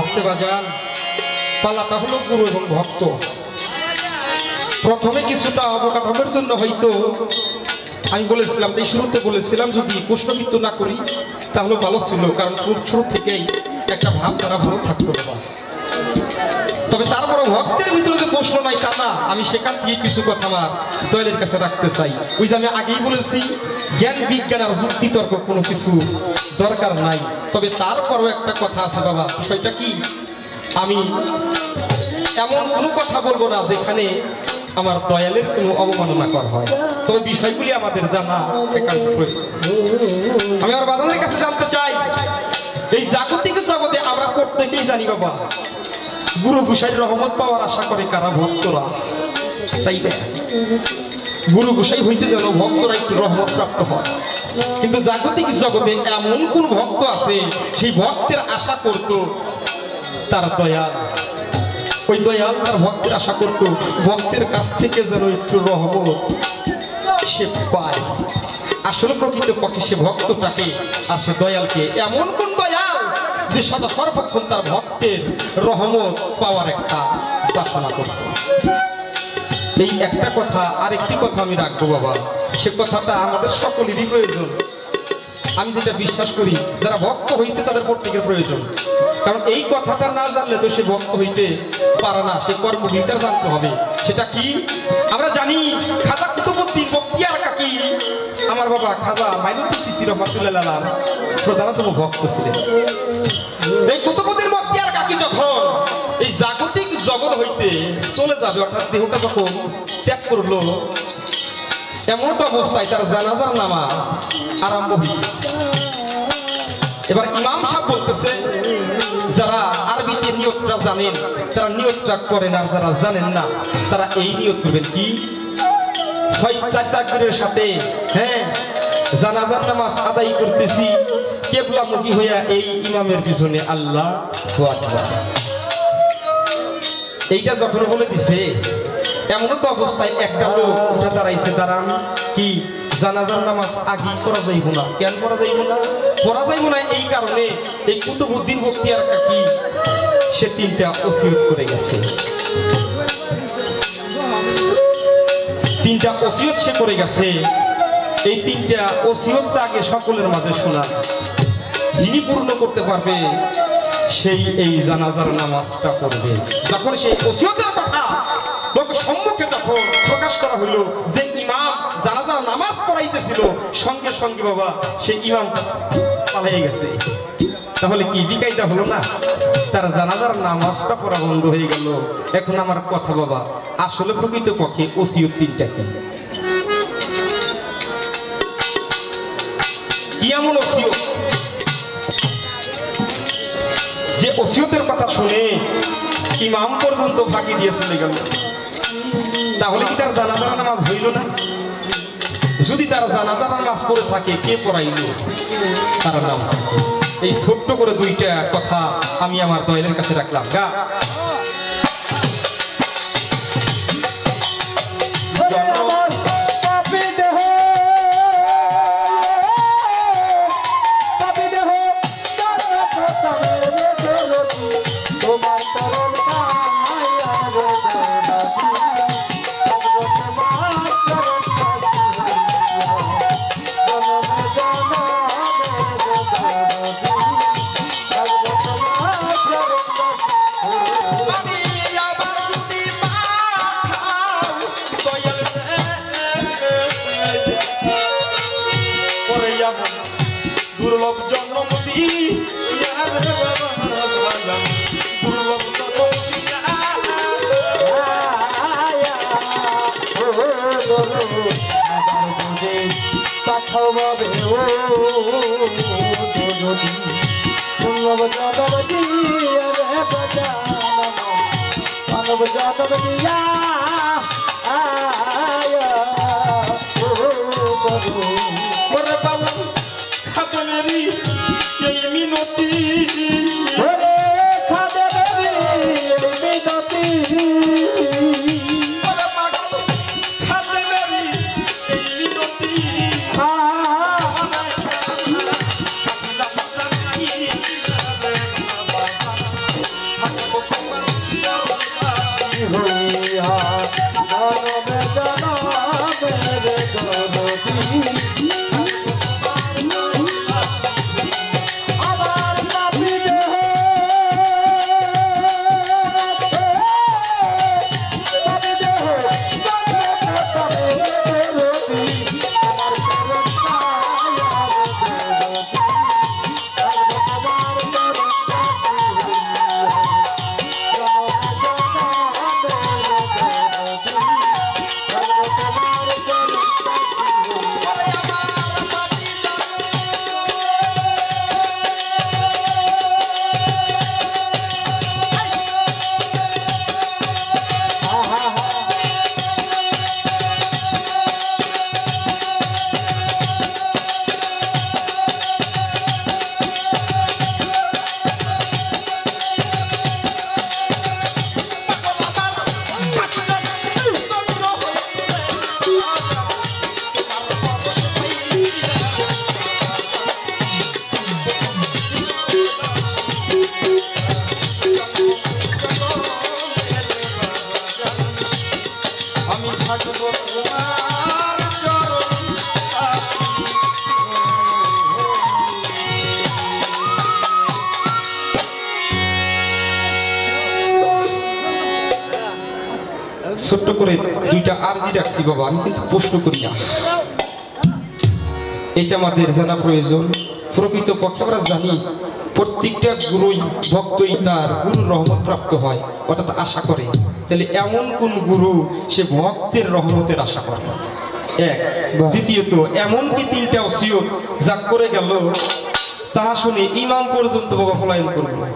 आस्ते बाजान पालाटा हलो गुरु एवं भक्त प्रथमे किछुटा अवकाठामोर जन्य हयतो आमि बोलेছিলাম এই শুরুতে বলেছিলাম যদি কষ্টবিত্ত না করি তাহলে ভালো ছিল কারণ শুরু থেকেই একটা ভাব তারা ভালো থাকতো না তবে তারপরে ভক্তের ভিতরে যে প্রশ্ন নাই তা না আমি সেখান থেকে কিছু কথা আমার দয়ালের কাছে রাখতে চাই ওই যে আমি আগেই বলেছি জ্ঞান বিজ্ঞান আর যুক্তি তর্ক কোনো কিছু দরকার নাই তবে তারপরেও একটা কথা আছে বাবা বিষয়টা কি আমি এমন কোনো কথা বলবো না যেখানে আমার দয়ালের কোনো অবমাননা করা হয় তবে বিষয়গুলি আমাদের জানা একান্ত প্রয়োজন আমি আমার বাবার কাছে জানতে চাই এই জাগতিক জগতে আমরা প্রত্যেকেই জানি বাবা গুরু গোসাইয়ের রহমত পাওয়ার আশা করে কারা ভক্তরা তাই না গুরু গোসাই হইতে যেন ভক্তরা একটু রহমত প্রাপ্ত হয় কিন্তু জাগতিক জগতে এমন কোন ভক্ত আছে সেই ভক্তের আশা করত তার দয়াল ওই দয়াল তার ভক্তের আশা করত ভক্তের কাছ থেকে যেন একটু রহমত সে পায় আসলে প্রকৃত পক্ষে সে ভক্তটাকে আর সে দয়ালকে এমন কোন দয়াল যে সদা সর্বক্ষণ তার ভক্তের রহমত পাওয়ার একটা বাসনা করত এই একটা কথা আর একটি কথা আমি রাখবো বাবা সে কথাটা আমাদের সকলেরই প্রয়োজন আমি যেটা বিশ্বাস করি যারা ভক্ত হয়েছে তাদের প্রত্যেকের প্রয়োজন কারণ এই কথাটা না জানলে তো সে ভক্ত হইতে পারে না সে কর্মভূমিটা জানতে হবে সেটা কি আমরা জানি খাজা কুতুবউদ্দিন বখতিয়ার কাকী আমার বাবা খাজা মাইনুদ্দিন চিশতি রহমাতুল্লাহ আলাইহি প্রধানতম ভক্ত ছিলেন এই কুতুবউদ্দিন বখতিয়ার কাকী যখন এই জাগতিক জগৎ হইতে চলে যাবে অর্থাৎ দেহটা যখন ত্যাগ করলো এমন তো অবস্থায় তার জানাজার নামাজ আরম্ভ হয়েছে এবার ইমাম সাহেব বলতেছে যারা আরবিতে নিয়তটা জানেন তারা নিয়তটা করেন আর যারা জানেন না তারা এই নিয়ত করবেন কি ছয় চার তাকবীরের সাথে হ্যাঁ জানাজার নামাজ আদায় করতেছি কিবলামুখী হইয়া এই ইমামের পিছনে আল্লাহু আকবার এইটা যখন বলে দিছে এমন তো অবস্থায় একটা লোক উঠে দাঁড়াইছে দাঁড়ান কি জানাজার নামাজ আগে করা যাইব না কেন করা যাইব না করা যাইব না এই কারণে এই কুতুবউদ্দিন বখতিয়ার কাকী সে তিনটা ওসিয়ত করে গেছে তিনটা ওসিয়ত সে করে গেছে এই তিনটা ওসিয়তটা আগে সকলের মাঝে শোনা যিনি পূর্ণ করতে পারবে সেই এই জানাজার নামাজটা করবে যখন সেই ওসিয়তের কথা লোক সম্মুখে যখন প্রকাশ করা হইল যে ইমাম জানাজার নামাজ পড়াইতেছিল সঙ্গে সঙ্গে বাবা সেই ইমাম পালিয়ে গেছে তাহলে কি বিকাইটা হলো না তার জানাজার নামাজটা পড়া বন্ধ হয়ে গেল এখন আমার কথা বাবা আসলে প্রকৃত পক্ষে ওসিয়ত তিনটা কি এমন ওসিয়ত যে ওসিয়তের কথা শুনে ইমাম পর্যন্ত ফাঁকি দিয়ে চলে গেল তাহলে কি তার জানাজার নামাজ হইল না যদি তার জানাজার নামাজ পড়ে থাকে কে পড়াইল তার নাম এই ছোট্ট করে দুইটা কথা আমি আমার দয়ালের কাছে রাখলাম গা छोट्ट करे दुईटा आरजी राखछि बाबा आमि किन्तु प्रश्न करि ना एटा आमादेर जाना प्रयोजन प्रकृत पक्षे आमरा जानि प्रत्येकटा गुरुई भक्तई तार गुरुर रहमत प्राप्त हय अर्थात आशा करे ताहले एमन कोन गुरु से भक्तेर रहमतेर आशा करे एक द्वितीयत एमन कि तीनटा ओसियत जा करे गेल ताहा शुने इमाम पर्यन्त बाबा फलायन करबो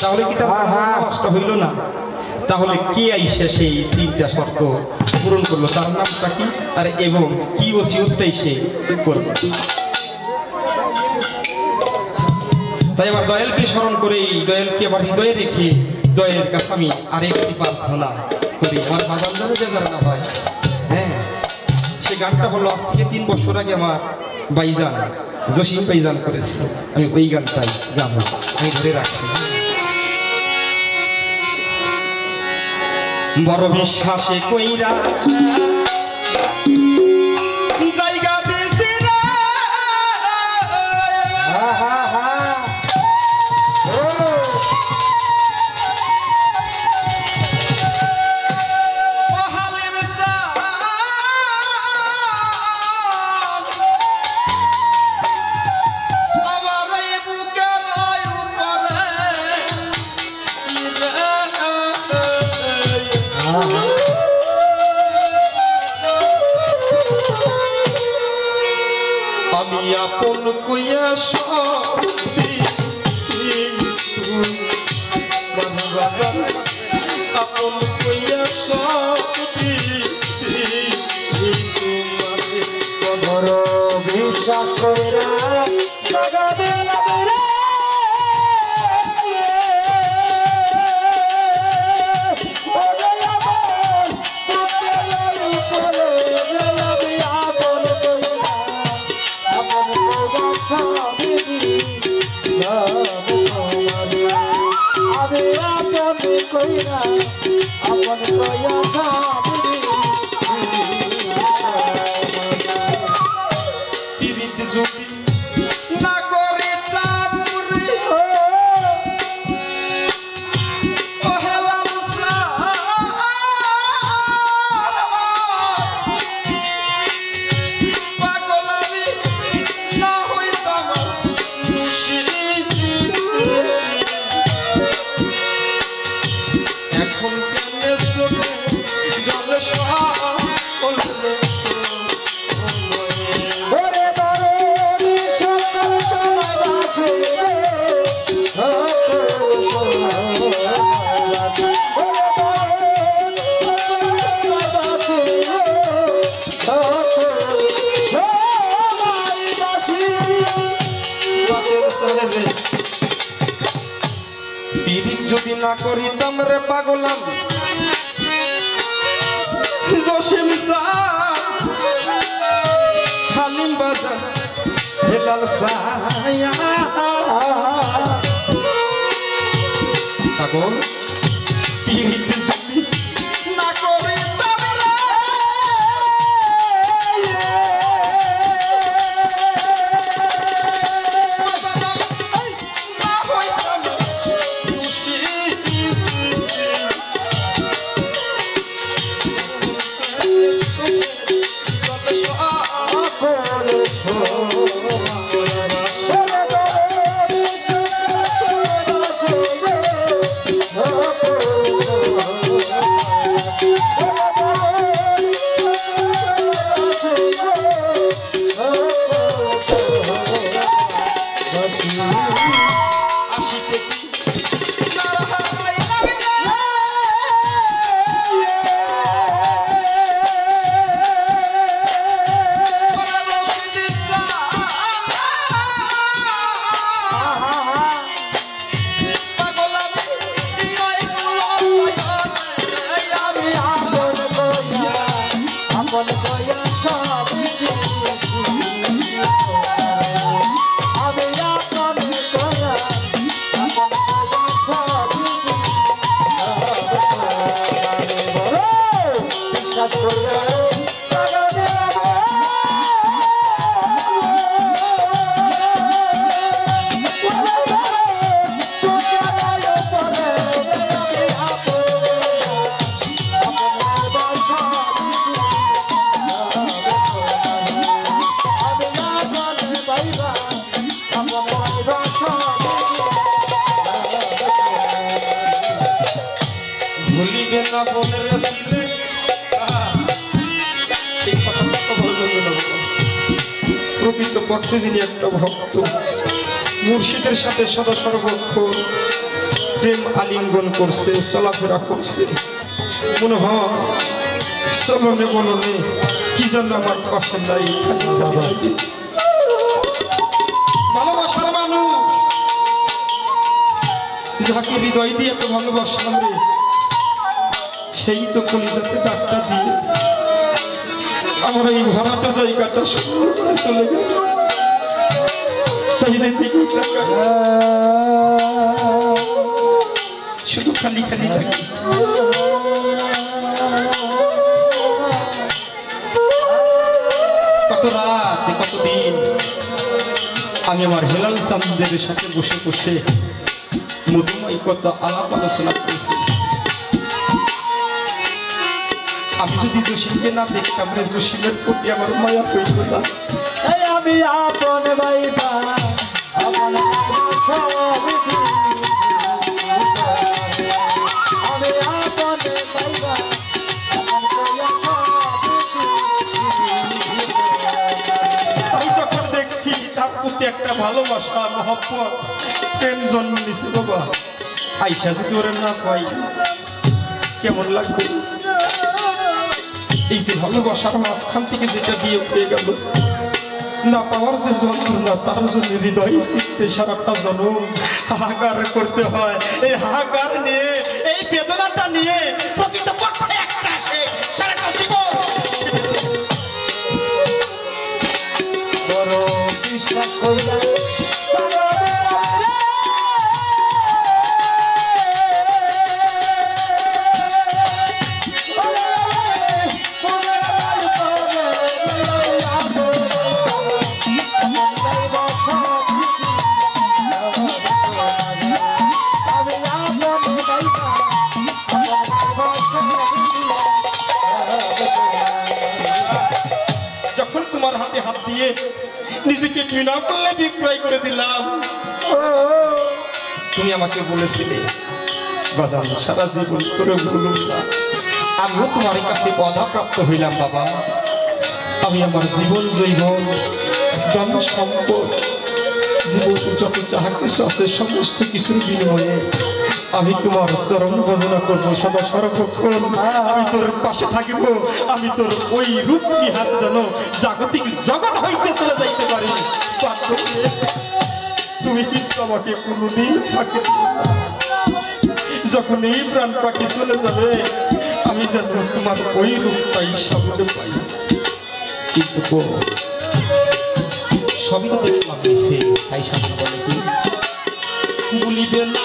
ताहले कि तार नष्ट हइल ना ताहले के आइसा सेई तीनटा शर्त पूरण करलो तार नामटा कि आर एवं कि ओसियतटाई से करबो তাই আমার দয়ালকে স্মরণ করে দয়ালকে আমার হৃদয়ে রেখে দয়ালের কাছে আমি আরেকটি প্রার্থনা করি আমার বাজান ধরে যে জানা হয় হ্যাঁ সেই গানটা হলো আজ থেকে 3 বছর আগে আমার ভাইজান জসিম ভাইজান করেছিল আমি ওই গানটাই গাবো আমি ধরে রাখছি বড় বিশ্বাসে কইরা প্রকৃত পক্ষে যিনি একটা ভক্ত মুর্শিদের সাথে সদা সর্বক্ষ প্রেম আলিঙ্গন করছে, চলাফেরা করছে, মনে হয় চলনে বলনে কি জন্য আমার পাশে নাই। ভালোবাসার মানুষ যাকে হৃদয় দিয়ে এত ভালোবাসলাম রে, সেই তো কলিজাতে ডাক্তার দিয়ে আমার এই ভরাটা জায়গাটা সুন্দর করে চলে গেল। শুধু খালি খালি থাকি কত রাত কতদিন আমি আমার হেলাল চান্দের সাথে বসে বসে মধুময় কত আলাপ আলোচনা করেছি। আমি যদি জোশীকে না দেখতাম রে, জোশীদের প্রতি আমার মায়া তৈরি হতাম। আমি আপন ভাইবা দেখছি তার প্রতি একটা ভালোবাসা মহব্বত প্রেম জন্ম নিছে। বাবা আইসা যদি ওরা না পাই কেমন লাগবে। এই যে ভালোবাসার মাঝখান থেকে যেটা বিয়ে হয়ে গেল, না পাওয়ার যে যন্ত্রণা, তার জন্য হৃদয় শিখতে সারাটা জনম হাহাকার করতে হয়। এই হাহাকার নিয়ে, এই বেদনাটা নিয়ে প্রকৃতপক্ষে একটা আসে সারাটা জীবন। বড় বিশ্বাস করি নিজেকে ঘৃণা করলে বিক্রয় করে দিলাম। তুমি আমাকে বলেছিলে গজাল সারা জীবন করে ভুলুম না, আমিও তোমার কাছে বাধাপ্রাপ্ত হইলাম। বাবা আমি আমার জীবন জৈবন ধন সম্পদ জীবন যত যাহা কিছু আছে সমস্ত কিছুর বিনিময়ে আমি তোমার চরণ ভজনা করবো সদা সর্বক্ষণ। আমি তোর পাশে থাকিব, আমি তোর ওই রূপ বিহার যেন জাগতিক জগৎ হইতে চলে যাইতে পারি। তুমি কিন্তু আমাকে কোনোদিন থাকে, যখন এই প্রাণ পাখি চলে যাবে আমি যেন তোমার ওই রূপটাই সামনে পাই। কিন্তু সবই দেখলাম তাই সামনে বলে কি বলিবে না।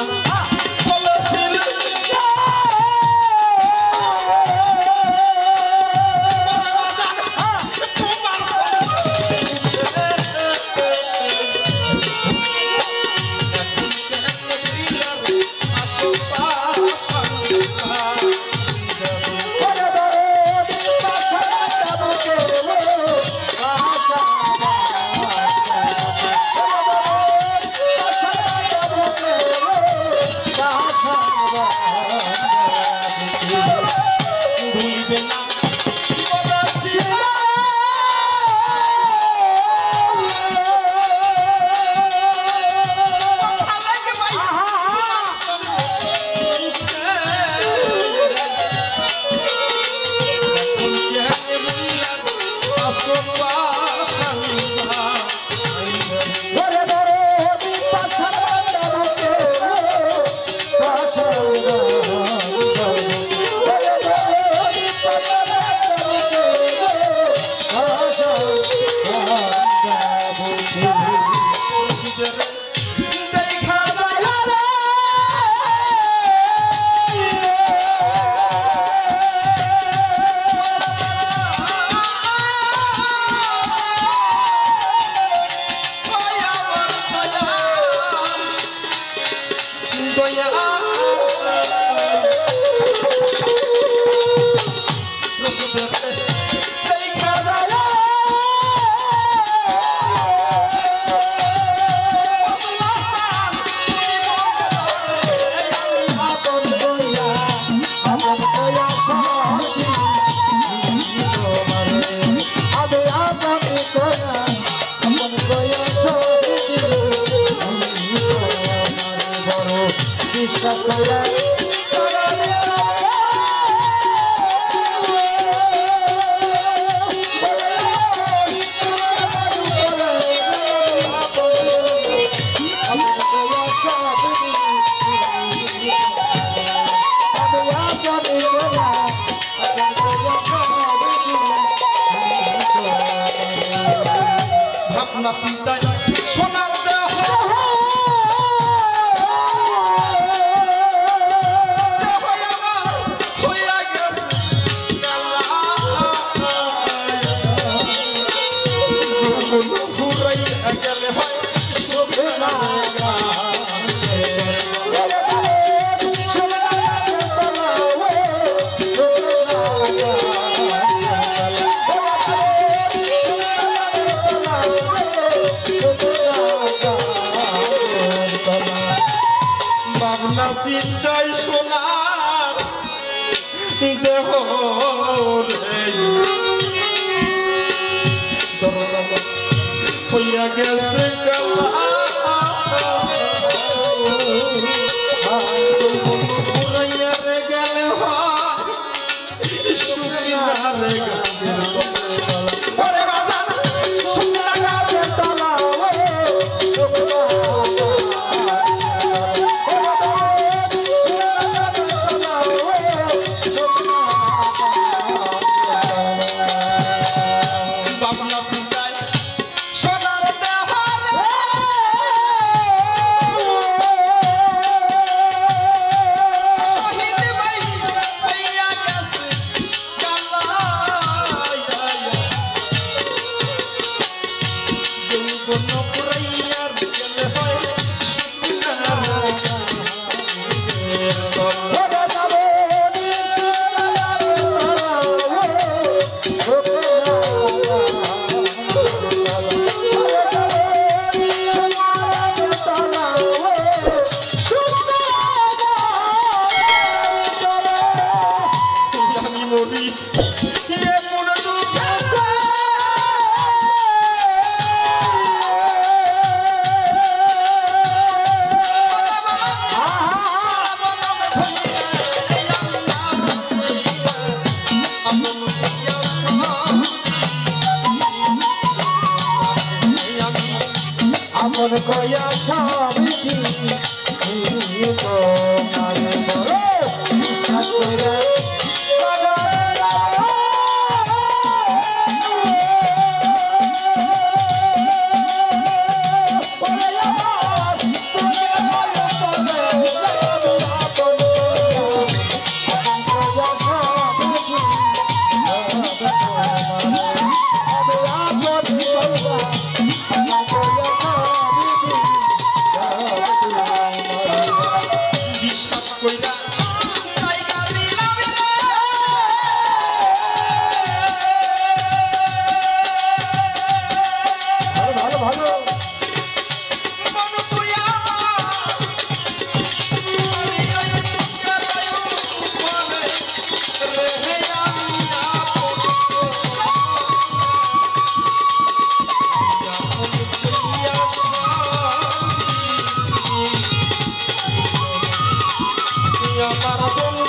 Oh, yeah. I'm not a